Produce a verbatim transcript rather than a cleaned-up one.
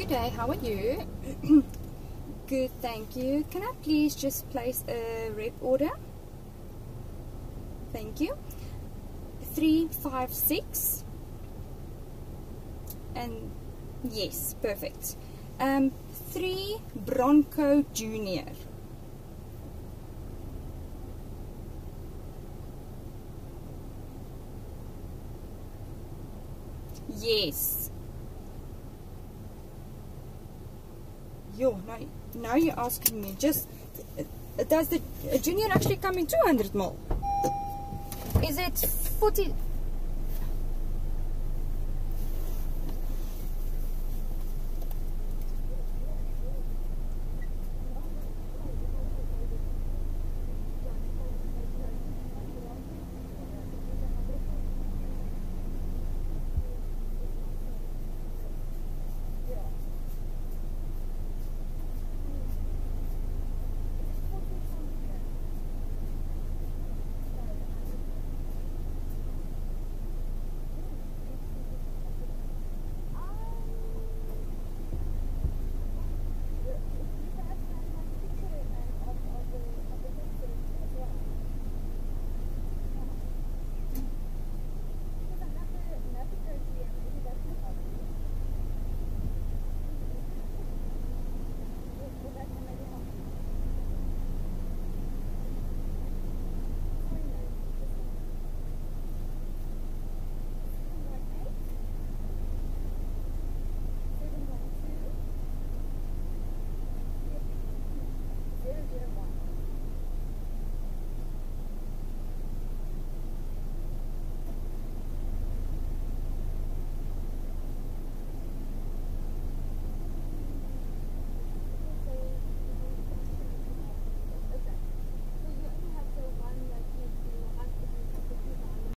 Good day, how are you? Good, thank you. Can I please just place a rep order? Thank you. three five six. And yes, perfect. Um, three Bronco Junior. Yes. Yo, now, now you're asking me. Just does the junior actually come in two hundred mil? Is it forty?